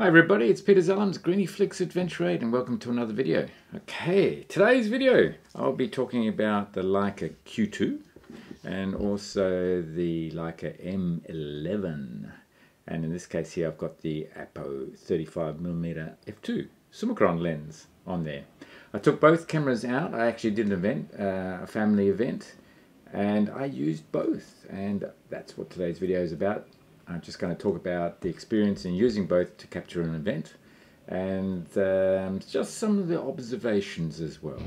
Hi everybody, it's Peter Zellums, GriniFlix Adventure8, and welcome to another video. Okay, today's video I'll be talking about the Leica Q2 and also the Leica M11, and in this case here I've got the Apo 35mm f2 Summicron lens on there. I took both cameras out. I actually did an event, a family event, and I used both, and that's what today's video is about. I'm just going to talk about the experience in using both to capture an event and just some of the observations as well.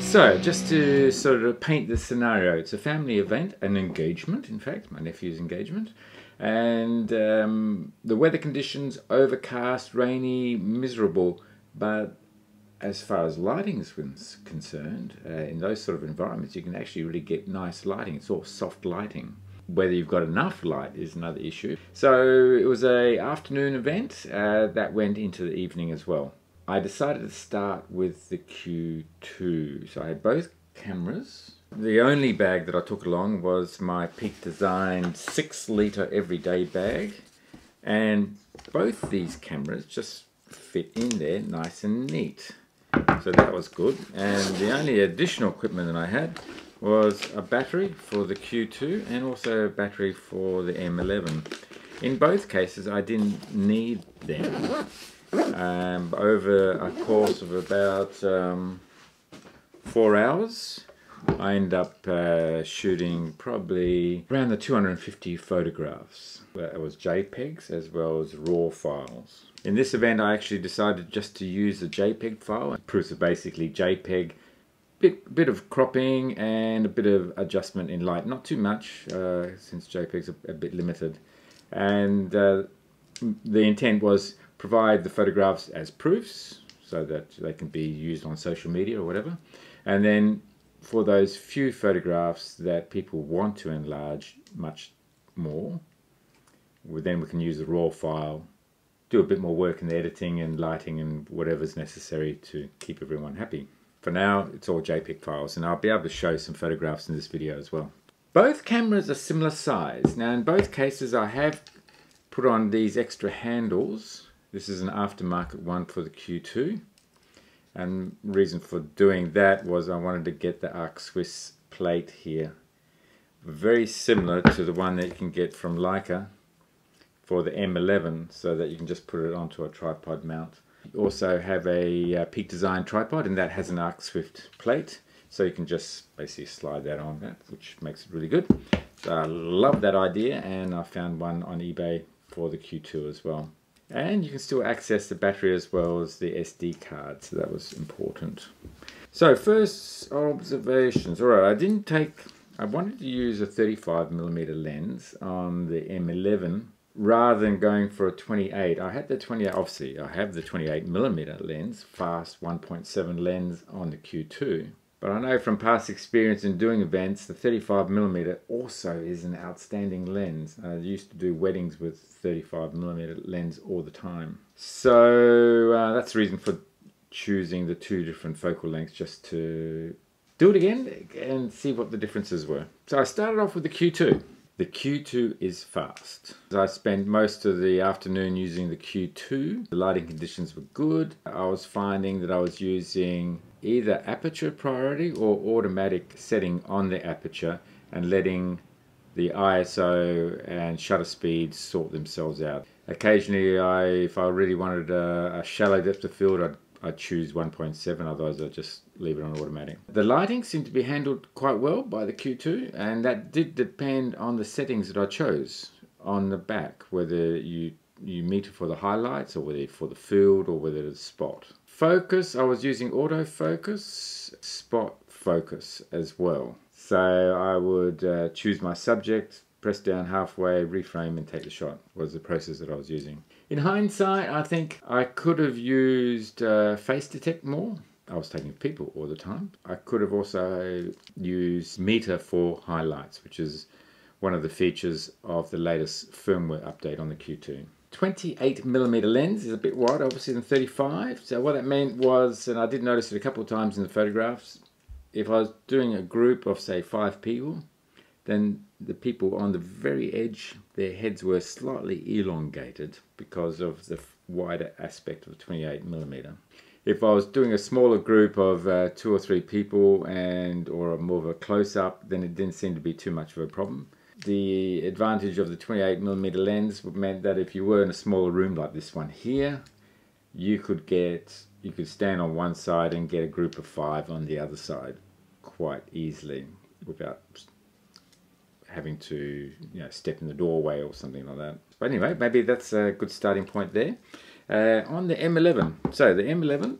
So just to sort of paint the scenario, it's a family event, an engagement in fact, my nephew's engagement. And the weather conditions, overcast, rainy, miserable, but as far as lighting is concerned, in those sort of environments you can actually really get nice lighting. It's all soft lighting. Whether you've got enough light is another issue. So it was an afternoon event that went into the evening as well. I decided to start with the Q2, so I had both cameras. The only bag that I took along was my Peak Design 6-litre everyday bag, and both these cameras just fit in there nice and neat, so that was good. And the only additional equipment that I had was a battery for the Q2 and also a battery for the M11. In both cases I didn't need them. Over a course of about 4 hours I end up shooting probably around the 250 photographs. That was JPEGs as well as RAW files. In this event I actually decided just to use the JPEG file. Proofs are basically JPEG, bit of cropping and a bit of adjustment in light. Not too much, since JPEGs are a bit limited. And the intent was provide the photographs as proofs so that they can be used on social media or whatever. And then for those few photographs that people want to enlarge much more, well, then we can use the RAW file, do a bit more work in the editing and lighting and whatever's necessary to keep everyone happy. For now, it's all JPEG files, and I'll be able to show some photographs in this video as well. Both cameras are similar size. Now, in both cases, I have put on these extra handles. This is an aftermarket one for the Q2. And the reason for doing that was I wanted to get the Arca-Swiss plate here. Very similar to the one that you can get from Leica for the M11, so that you can just put it onto a tripod mount. You also have a Peak Design tripod, and that has an Arca-Swiss plate, so you can just basically slide that on that, which makes it really good. So I love that idea, and I found one on eBay for the Q2 as well. And you can still access the battery as well as the SD card, so that was important. So first, observations. Alright, I wanted to use a 35mm lens on the M11 rather than going for a 28. I had the 28, obviously I have the 28mm lens, fast 1.7 lens on the Q2. But I know from past experience in doing events, the 35mm also is an outstanding lens. I used to do weddings with 35mm lens all the time. So that's the reason for choosing the two different focal lengths, just to do it again and see what the differences were. So I started off with the Q2. The Q2 is fast. I spent most of the afternoon using the Q2. The lighting conditions were good. I was finding that I was using either aperture priority or automatic setting on the aperture and letting the ISO and shutter speed sort themselves out. Occasionally, if I really wanted a shallow depth of field, I'd choose 1.7, otherwise I'd just leave it on automatic. The lighting seemed to be handled quite well by the Q2, and that did depend on the settings that I chose on the back, whether you meter for the highlights or whether for the field or whether it's spot. Focus, I was using autofocus, spot focus as well. So I would choose my subject, press down halfway, reframe and take the shot was the process that I was using. In hindsight, I think I could have used face detect more. I was taking people all the time. I could have also used meter for highlights, which is one of the features of the latest firmware update on the Q2. 28mm lens is a bit wider obviously than 35. So what that meant was, and I did notice it a couple of times in the photographs, if I was doing a group of say 5 people, then the people on the very edge, their heads were slightly elongated because of the wider aspect of 28mm. If I was doing a smaller group of 2 or 3 people and or more of a close-up, then it didn't seem to be too much of a problem. The advantage of the 28mm lens meant that if you were in a smaller room like this one here, you could stand on one side and get a group of 5 on the other side quite easily without having to, you know, step in the doorway or something like that. But anyway, maybe that's a good starting point there. On the M11, so the M11,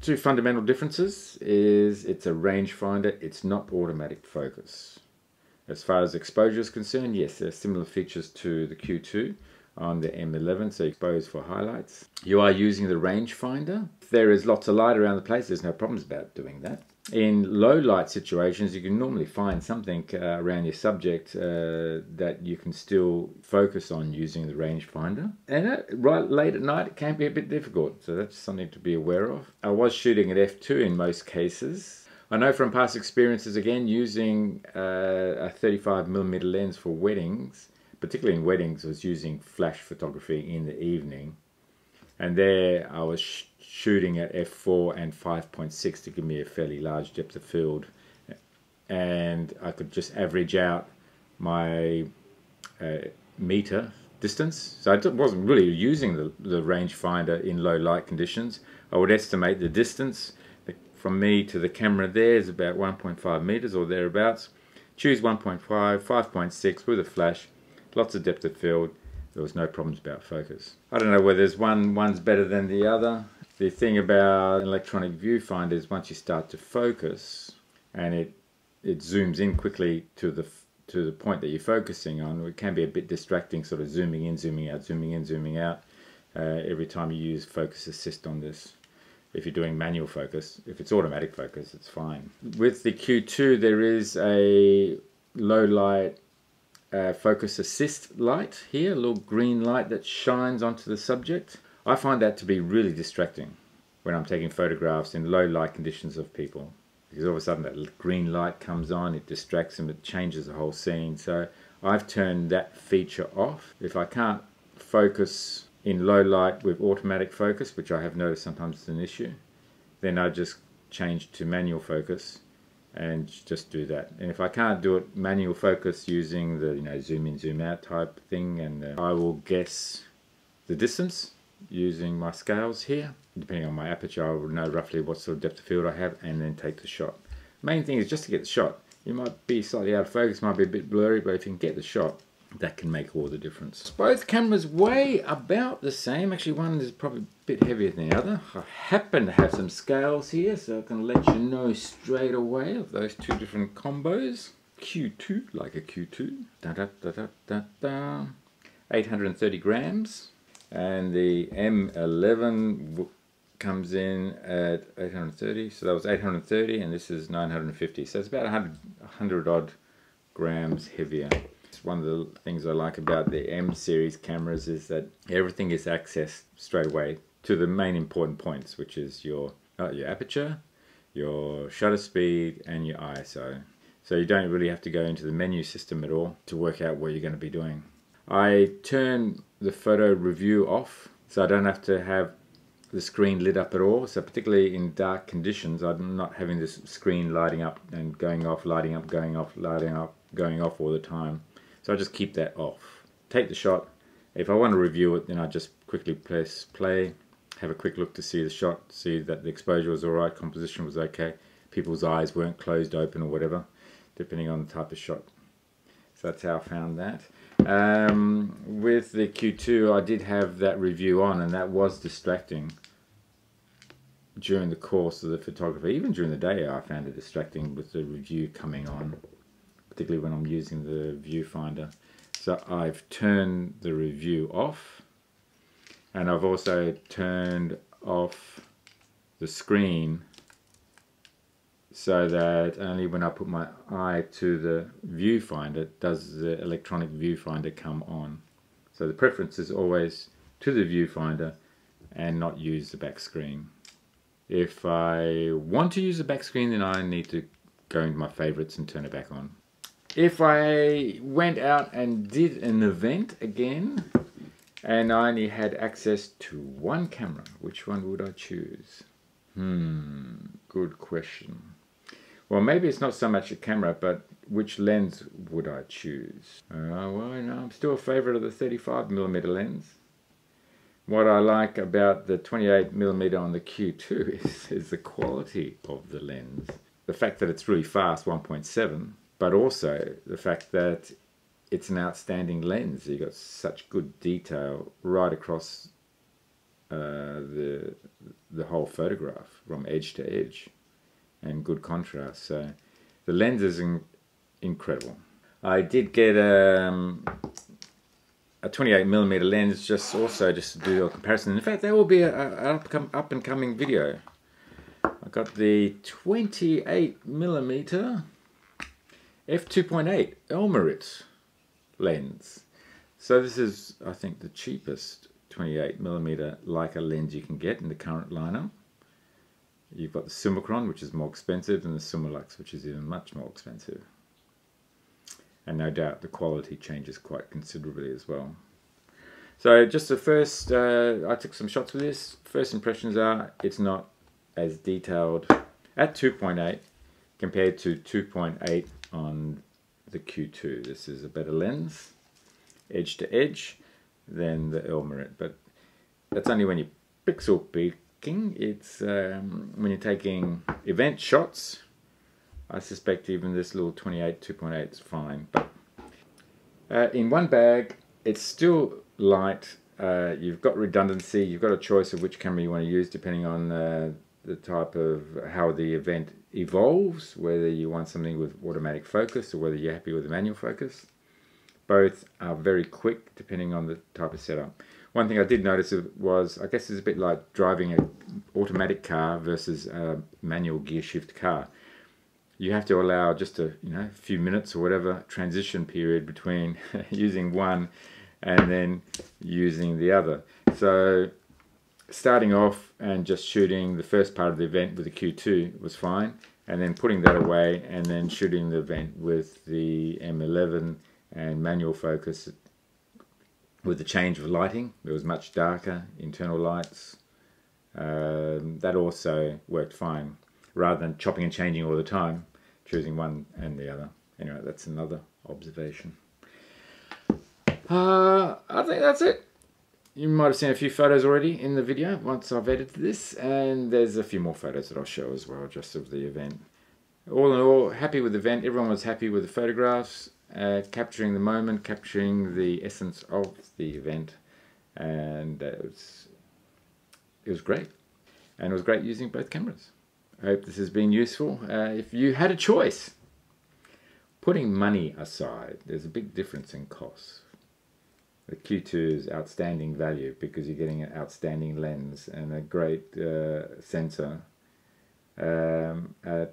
two fundamental differences is it's a rangefinder, it's not automatic focus. As far as exposure is concerned, yes, there are similar features to the Q2 on the M11, so you expose for highlights. You are using the rangefinder. If there is lots of light around the place, there's no problems about doing that. In low light situations, you can normally find something around your subject that you can still focus on using the rangefinder. And right late at night, it can be a bit difficult, so that's something to be aware of. I was shooting at f2 in most cases. I know from past experiences, again, using a 35mm lens for weddings, particularly in weddings, I was using flash photography in the evening. And there I was shooting at f4 and 5.6 to give me a fairly large depth of field, and I could just average out my meter distance. So I wasn't really using the rangefinder in low light conditions. I would estimate the distance from me to the camera there is about 1.5 meters or thereabouts. Choose 1.5, 5.6 with a flash, lots of depth of field. There was no problems about focus. I don't know whether there's one's better than the other. The thing about electronic viewfinder is once you start to focus and it zooms in quickly to the point that you're focusing on, it can be a bit distracting, sort of zooming in, zooming out, zooming in, zooming out every time you use focus assist on this. If you're doing manual focus, if it's automatic focus, it's fine. With the Q2, there is a low light focus assist light here, a little green light that shines onto the subject. I find that to be really distracting when I'm taking photographs in low light conditions of people, because all of a sudden that green light comes on, it distracts them, it changes the whole scene. So I've turned that feature off. If I can't focus in low light with automatic focus, which I have noticed sometimes is an issue, then I just change to manual focus and just do that. And if I can't do it manual focus using the, you know, zoom in, zoom out type thing, and I will guess the distance using my scales here. Depending on my aperture, I will know roughly what sort of depth of field I have and then take the shot. Main thing is just to get the shot. You might be slightly out of focus, might be a bit blurry, but if you can get the shot, that can make all the difference. Both cameras weigh about the same. Actually, one is probably a bit heavier than the other. I happen to have some scales here, so I can let you know straight away of those two different combos. Q2, like a Q2, da da da da da da, 830 grams, and the M11 comes in at 830. So that was 830, and this is 950. So it's about 100 odd grams heavier. One of the things I like about the M series cameras is that everything is accessed straight away to the main important points, which is your aperture, your shutter speed, and your ISO. So you don't really have to go into the menu system at all to work out what you're going to be doing. I turn the photo review off, so I don't have to have the screen lit up at all. So particularly in dark conditions, I'm not having this screen lighting up and going off, lighting up, going off, lighting up, going off all the time. So I just keep that off. Take the shot. If I want to review it, then I just quickly press play, have a quick look to see the shot, see that the exposure was alright, composition was okay, people's eyes weren't closed open or whatever, depending on the type of shot. So that's how I found that. With the Q2, I did have that review on, and that was distracting during the course of the photography. Even during the day, I found it distracting with the review coming on, particularly when I'm using the viewfinder. So I've turned the review off, and I've also turned off the screen so that only when I put my eye to the viewfinder does the electronic viewfinder come on. So the preference is always to the viewfinder and not use the back screen. If I want to use the back screen, then I need to go into my favorites and turn it back on. If I went out and did an event again and I only had access to one camera, which one would I choose? Good question. Well, maybe it's not so much a camera, but which lens would I choose? Well, you know, I'm still a favorite of the 35mm lens. What I like about the 28mm on the Q2 is the quality of the lens. The fact that it's really fast, 1.7, but also the fact that it's an outstanding lens. You've got such good detail right across the whole photograph, from edge to edge, and good contrast. So the lens is incredible. I did get a 28mm lens just to do a comparison. In fact, that will be an up and coming video. I got the 28mm f2.8 Elmarit lens. So this is, I think, the cheapest 28mm Leica lens you can get in the current lineup. You've got the Summicron, which is more expensive, and the Summilux, which is even much more expensive. And no doubt the quality changes quite considerably as well. So just the first, I took some shots with this. First impressions are it's not as detailed at 2.8 compared to 2.8 on the Q2. This is a better lens, edge to edge, than the Elmarit. But that's only when you're pixel peaking. It's when you're taking event shots. I suspect even this little 2.8 is fine, but in one bag, it's still light. You've got redundancy. You've got a choice of which camera you want to use depending on the type of how the event evolves, whether you want something with automatic focus or whether you're happy with the manual focus. Both are very quick depending on the type of setup. One thing I did notice was, I guess it's a bit like driving an automatic car versus a manual gear shift car. You have to allow just a few minutes or whatever transition period between using one and then using the other. So starting off and just shooting the first part of the event with the Q2 was fine, and then putting that away and then shooting the event with the M11 and manual focus. With the change of lighting, it was much darker, internal lights. That also worked fine, rather than chopping and changing all the time, choosing one and the other. Anyway, that's another observation. I think that's it. You might have seen a few photos already in the video once I've edited this, and there's a few more photos that I'll show as well, just of the event. All in all, happy with the event. Everyone was happy with the photographs, capturing the moment, capturing the essence of the event, and it was great. And it was great using both cameras. I hope this has been useful. If you had a choice, putting money aside, there's a big difference in costs. The Q2 is outstanding value because you're getting an outstanding lens and a great sensor at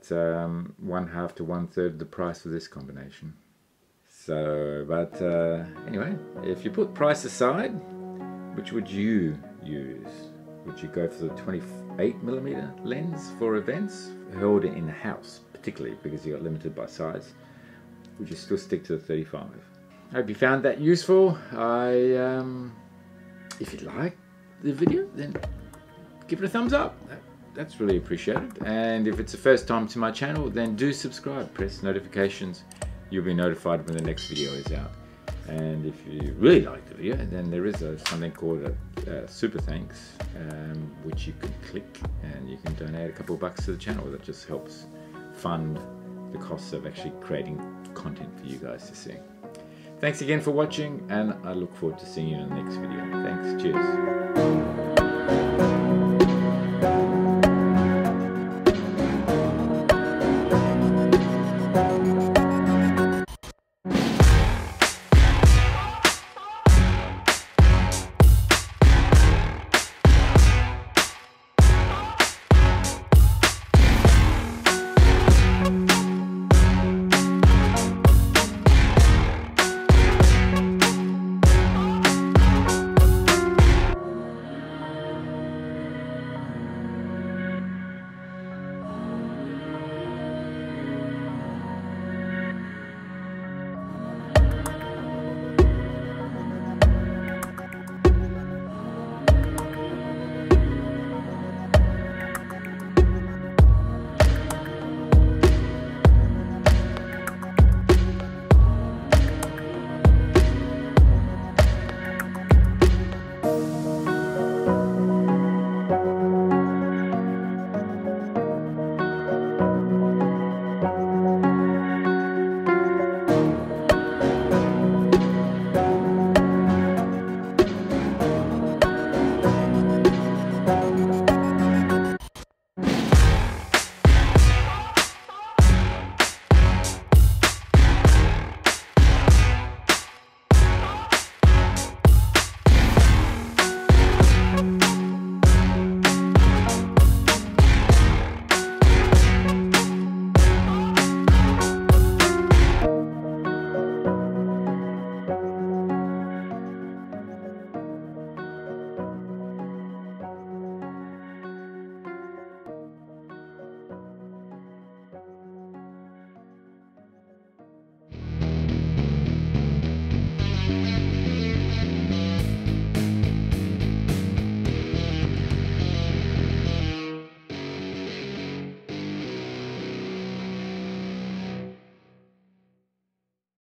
1/2 to 1/3 the price of this combination. So, but anyway, if you put price aside, which would you use? Would you go for the 28mm lens for events, held in-house particularly because you got limited by size? Would you still stick to the 35? I hope you found that useful. If you like the video, then give it a thumbs up. That's really appreciated. And if it's the first time to my channel, then do subscribe, press notifications. You'll be notified when the next video is out. And if you really like the video, then there is something called a super thanks, which you can click and you can donate a couple of bucks to the channel. That just helps fund the costs of actually creating content for you guys to see. Thanks again for watching, and I look forward to seeing you in the next video. Thanks, cheers.